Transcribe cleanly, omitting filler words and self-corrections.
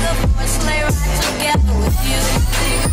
the porch lay right together with you.